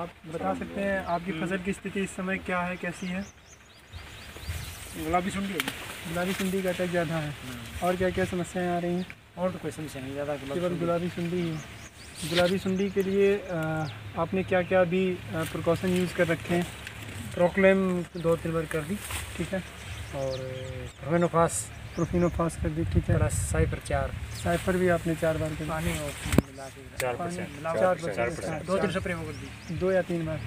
आप बता सकते हैं आपकी फसल की स्थिति इस समय क्या है, कैसी है? गुलाबी सुंडी का अटैक ज़्यादा है। और क्या क्या समस्याएं आ रही हैं? और तो कोई समस्या नहीं, ज़्यादा केवल गुलाबी सुंडी है। गुलाबी सुंडी के लिए आपने क्या क्या अभी प्रिकॉशन यूज़ कर रखे हैं? प्रोक्लेम 2-3 बार कर दी, ठीक है, और प्रोफिनोफास कर दी, ठीक है, साइपर भी आपने 4 बार कर पानी और 2 या 3 बार,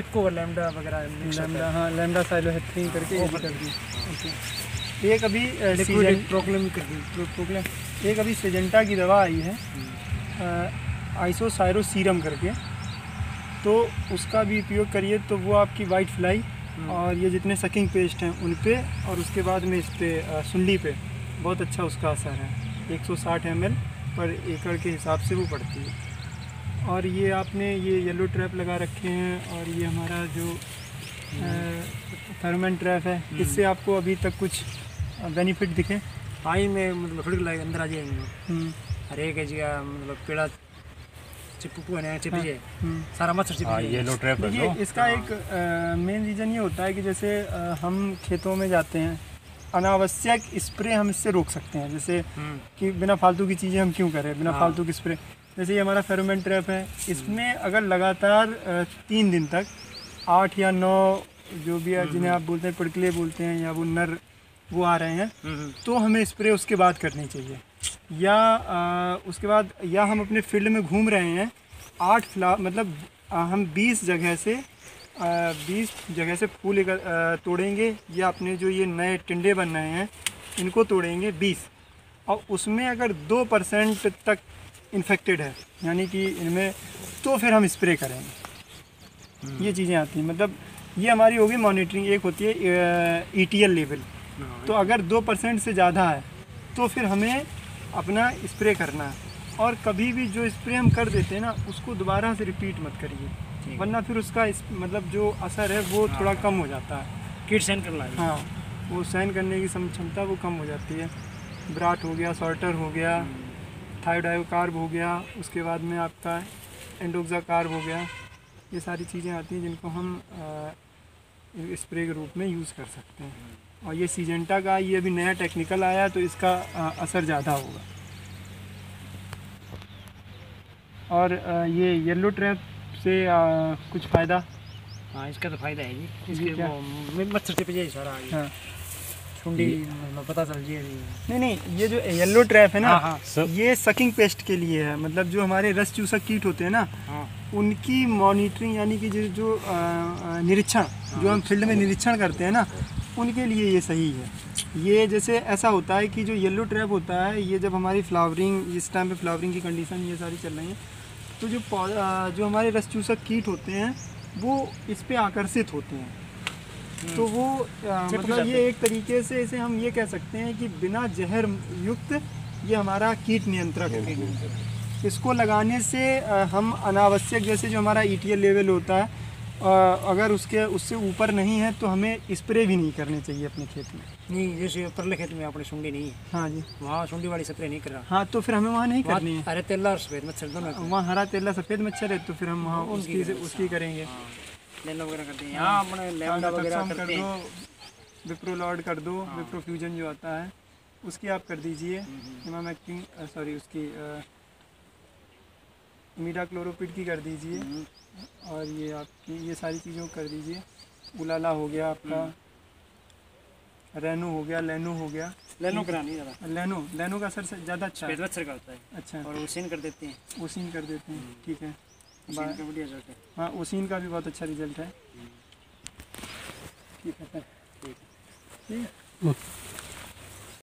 इफको लैम्डा वगैरह, लैम्डा साइलोहेथ्रिन करके कर दी। ओके, एक अभी सिजेंटा की दवा आई है आइसोसाइरो सीरम करके, तो उसका भी उपयोग करिए, तो वो आपकी वाइट फ्लाई और ये जितने सकिंग पेस्ट हैं उन पे और उसके बाद में इस पर सुंडी पे बहुत अच्छा उसका असर है। 160 ml पर एकड़ के हिसाब से वो पड़ती है। और ये आपने ये येलो ट्रैप लगा रखे हैं, और ये हमारा जो थर्मन ट्रैप है, इससे आपको अभी तक कुछ बेनिफिट दिखे? आई में मतलब थोड़ी लाइक अंदर आ जाएंगे, हर एक मतलब पेड़ा चिपकू है, चिप जाए सारा मच्छर चिप जाए। येलो ट्रैप देखिए, इसका एक मेन रीज़न ये होता है कि जैसे हम खेतों में जाते हैं, अनावश्यक स्प्रे हम इससे रोक सकते हैं, जैसे कि बिना फालतू की चीज़ें हम क्यों करें, बिना फालतू की स्प्रे। जैसे ये हमारा फेरोमोन ट्रैप है, इसमें अगर लगातार 3 दिन तक 8 या 9 जो भी है, जिन्हें आप बोलते हैं पिड़कले बोलते हैं, या वो नर वो आ रहे हैं, तो हमें स्प्रे उसके बाद करनी चाहिए। या उसके बाद, या हम अपने फील्ड में घूम रहे हैं 8 फ्लावर मतलब हम 20 जगह से फूल तोड़ेंगे, या अपने जो ये नए टिंडे बन रहे हैं इनको तोड़ेंगे 20, और उसमें अगर 2% तक इन्फेक्टेड है यानी कि इनमें, तो फिर हम स्प्रे करेंगे। ये चीज़ें आती हैं, मतलब ये हमारी होगी मॉनिटरिंग। एक होती है ETL लेवल, तो अगर 2% से ज़्यादा है तो फिर हमें अपना स्प्रे करना है। और कभी भी जो स्प्रे हम कर देते हैं ना, उसको दोबारा से रिपीट मत करिए, वरना फिर उसका मतलब जो असर है वो थोड़ा कम हो जाता है। कीट सहन करना है, हाँ, वो सहन करने की क्षमता वो कम हो जाती है। ब्राट हो गया, सॉर्टर हो गया, थायोडियाकार्ब हो गया, उसके बाद में आपका एंडोक्साकार्ब हो गया, ये सारी चीज़ें आती हैं जिनको हम स्प्रे के रूप में यूज़ कर सकते हैं। और ये सिजेंटा का ये अभी नया टेक्निकल आया, तो इसका असर ज़्यादा होगा। और ये येलो ट्रैप से कुछ फ़ायदा? हाँ, इसका तो फ़ायदा है जी, इसके मच्छर चिप जाए सारा, हाँ सुंडी पता चल जाए। नहीं, ये जो येलो ट्रैप है ना, ये सकिंग पेस्ट के लिए है, मतलब जो हमारे रस चूसक कीट होते हैं ना, उनकी मॉनिटरिंग यानी कि जो निरीक्षण, जो हम फील्ड में निरीक्षण करते हैं ना, उनके लिए ये सही है। ये जैसे ऐसा होता है कि जो येलो ट्रैप होता है, ये जब हमारी फ्लावरिंग, इस टाइम पे फ्लावरिंग की कंडीशन ये सारी चल रही है, तो जो हमारे रस चूसक कीट होते हैं वो इस पर आकर्षित होते हैं, तो वो मतलब ये एक तरीके से इसे हम ये कह सकते हैं कि बिना जहर युक्त ये हमारा कीट नियंत्रक है। इसको लगाने से हम अनावश्यक, जैसे जो हमारा ETL लेवल होता है, अगर उससे ऊपर नहीं है तो हमें स्प्रे भी नहीं करने चाहिए अपने खेत में। नहीं, जैसे परले खेत में अपने सुंडी नहीं है, हाँ जी, वहाँ सुंडी वाली स्प्रे नहीं कर रहा, हाँ, तो फिर हमें वहाँ नहीं करनी है। हरा तेला और सफ़ेद मच्छर दोनों, वहाँ हरा तेला सफ़ेद मच्छर है, तो फिर हम वहाँ उसकी करेंगे। लेनो वगैरह करते हैं, यहाँ अपने लेनो वगैरह करते हैं, विप्रो लॉड कर दो, विप्रो फ्यूजन जो आता है उसकी आप कर दीजिए, उसकी मीरा क्लोरोपिड की कर दीजिए, और ये आपकी ये सारी चीज़ों कर दीजिए। उलाला हो गया आपका, रेनो हो गया, लेनो हो गया, लेनो करानी ज़्यादा, लेनो का असर ज़्यादा अच्छा का होता है, अच्छा, और ओसिन कर देते हैं, ठीक है, हाँ, ओसिन का भी बहुत अच्छा रिजल्ट है, ठीक है।